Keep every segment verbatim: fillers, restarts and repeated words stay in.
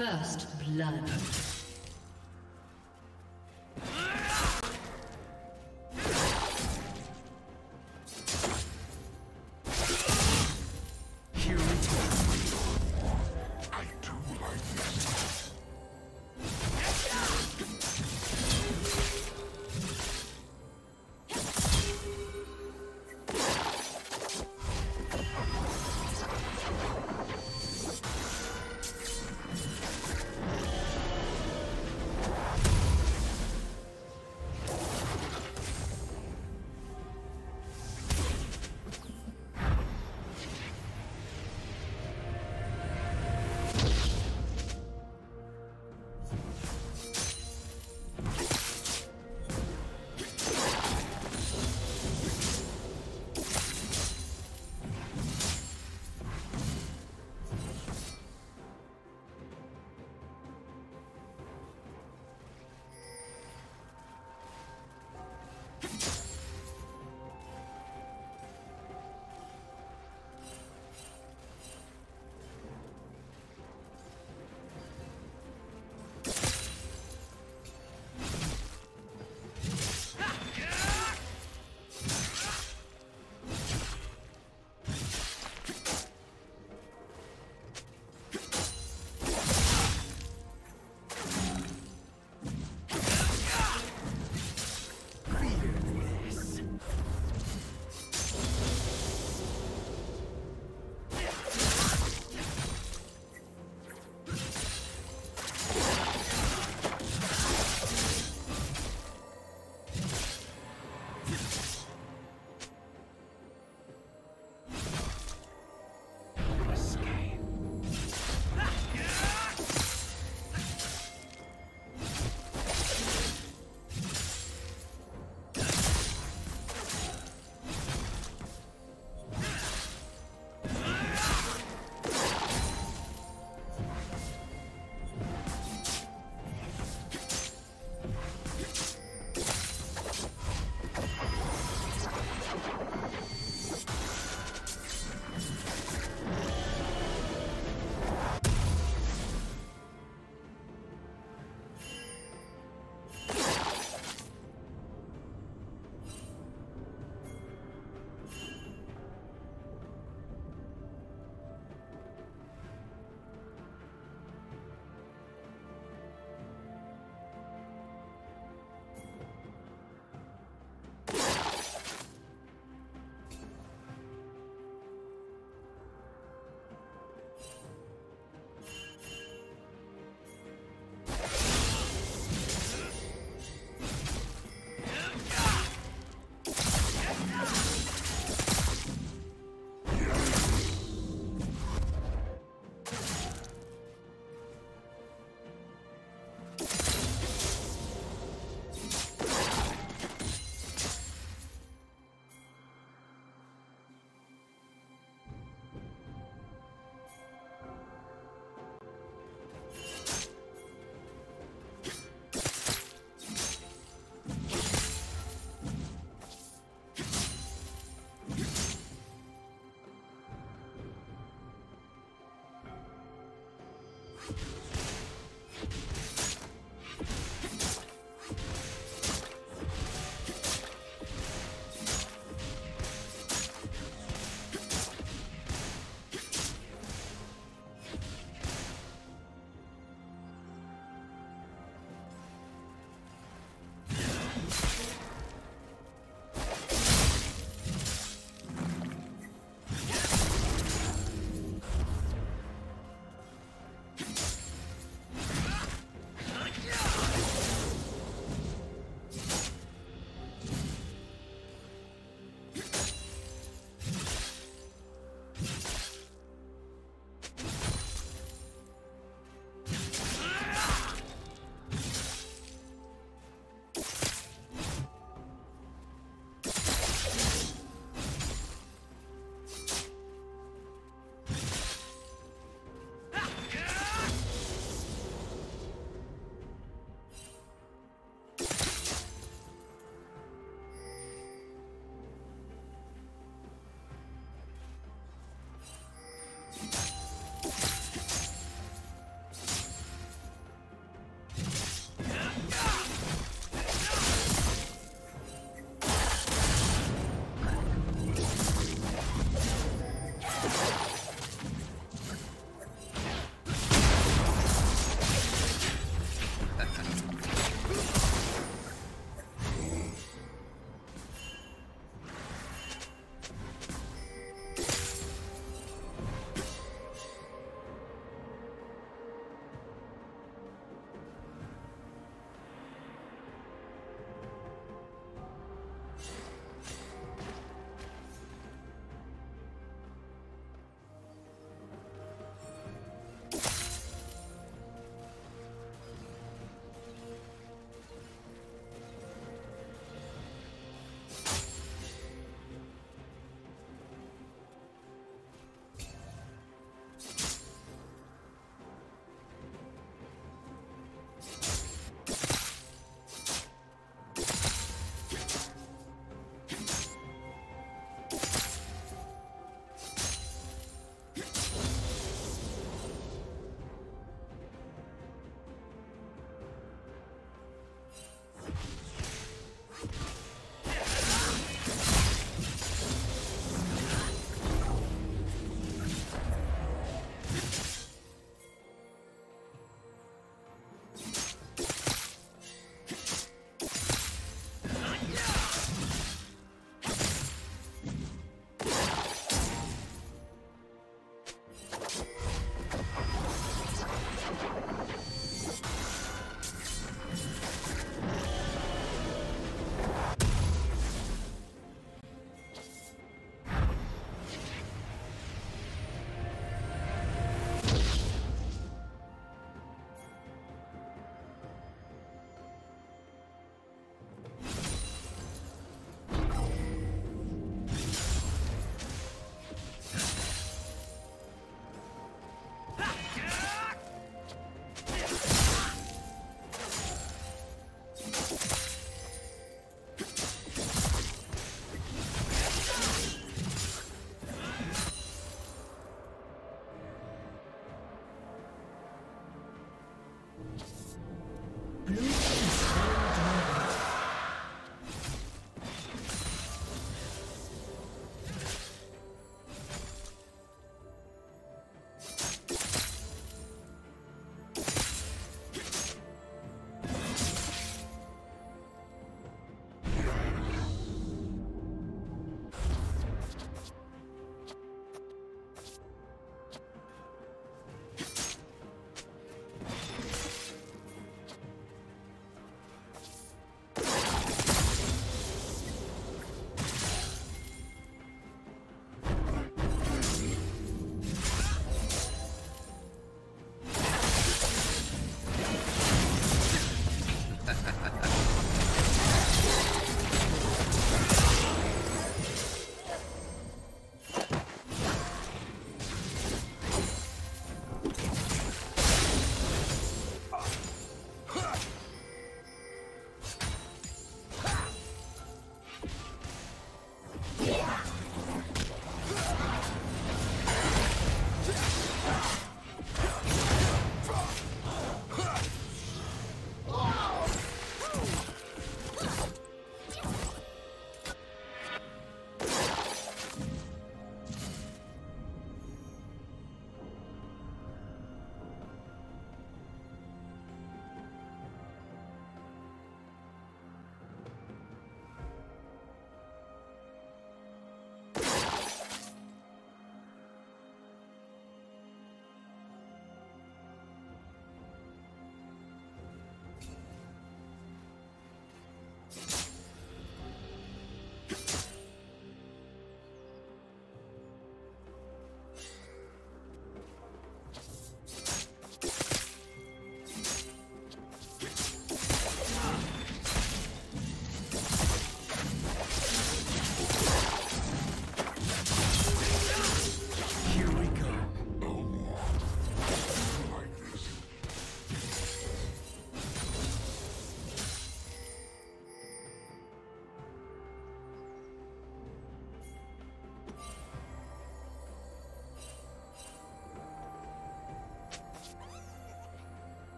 First blood.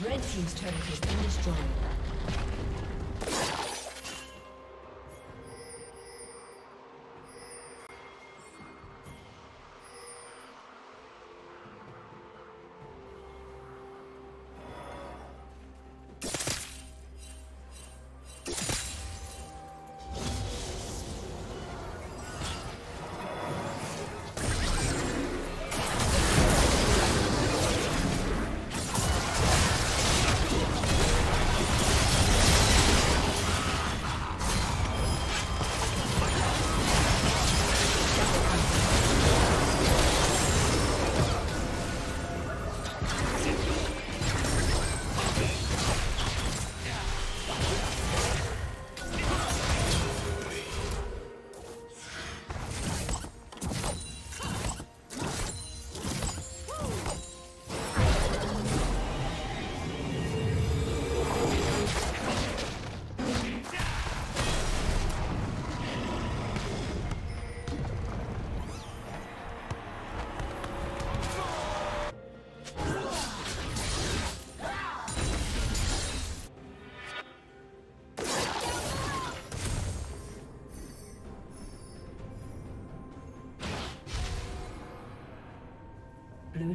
Red team's turret has been destroyed. Blue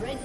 Red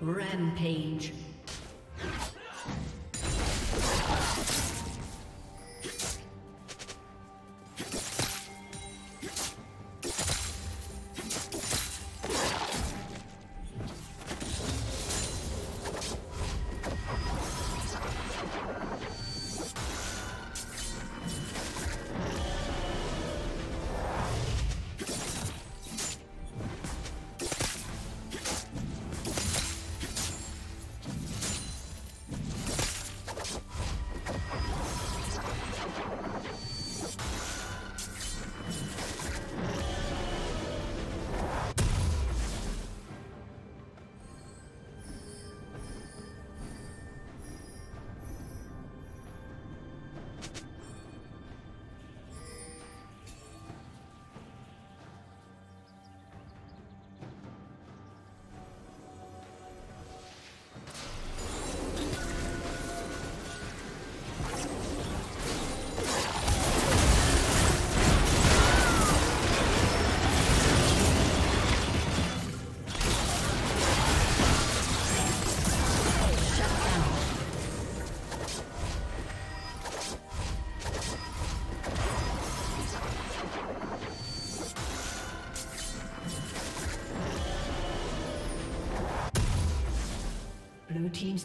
Rampage. team's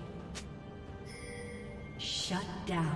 Shut down.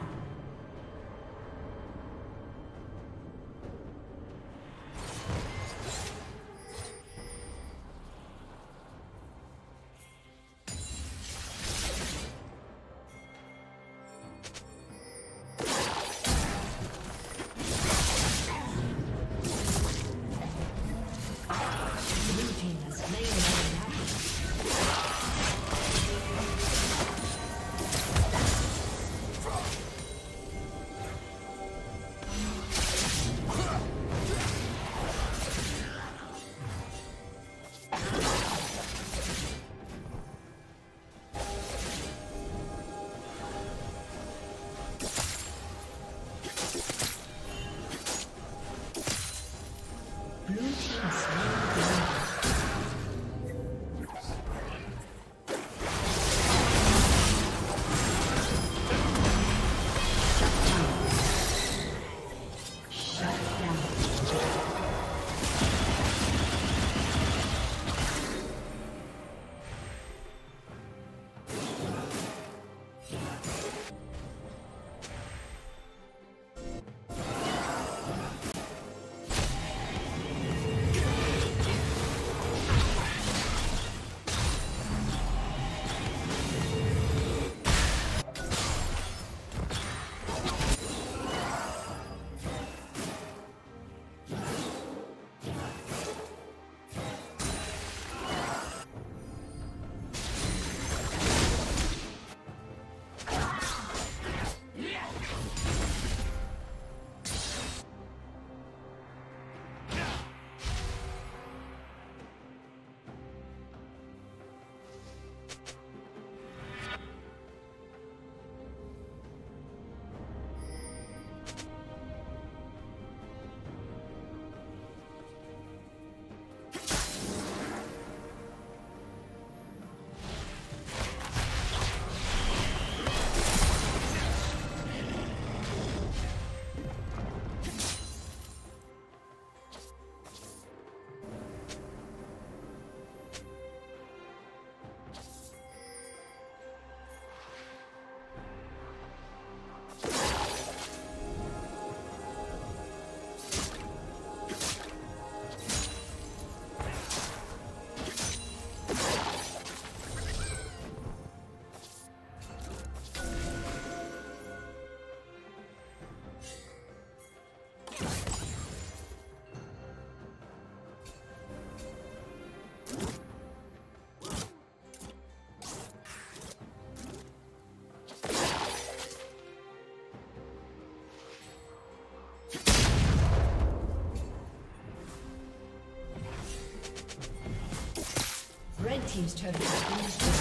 Red team's turret has been destroyed.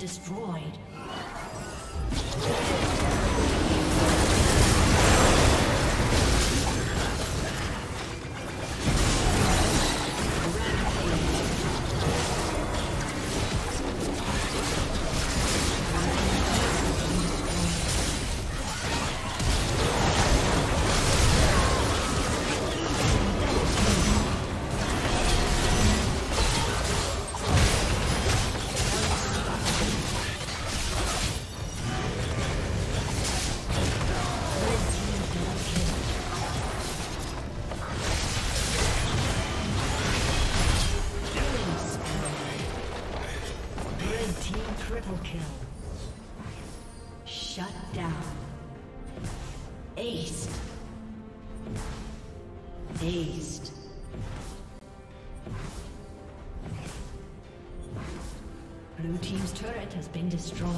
Destroyed. Blue team has been destroyed.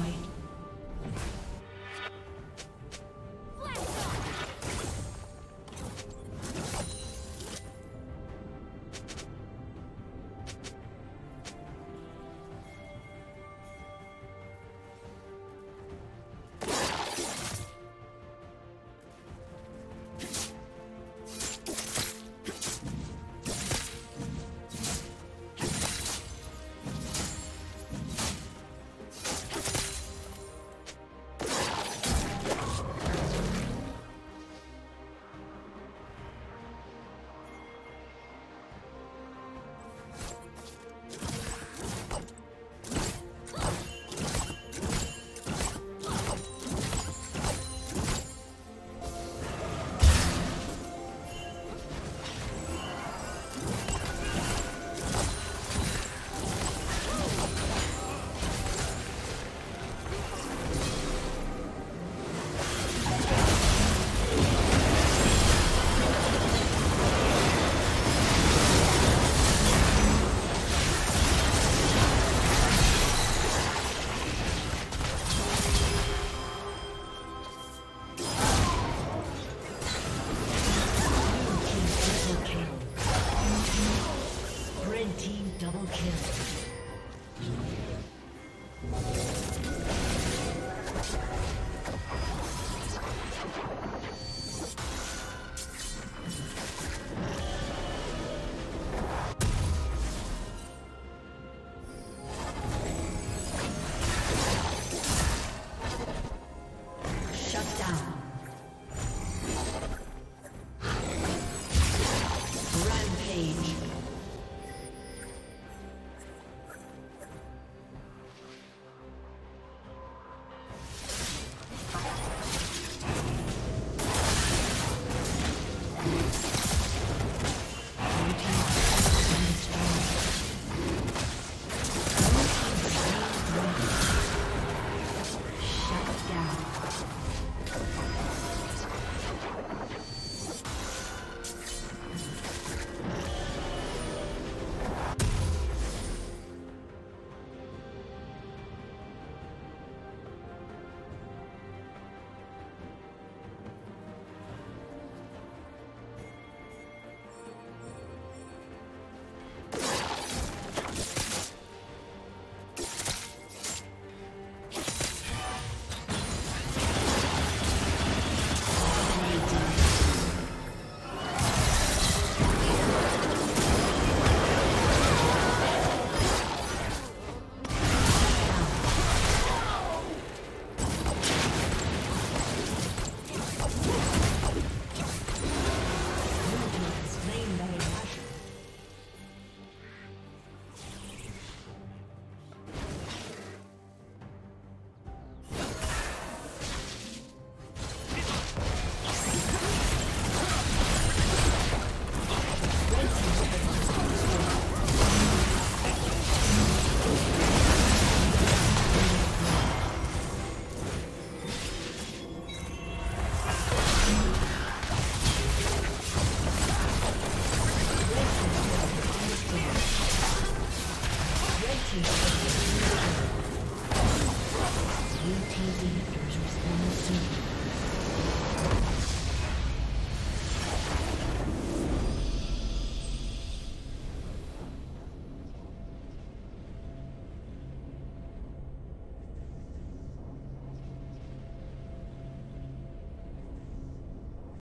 New T V actors will soon.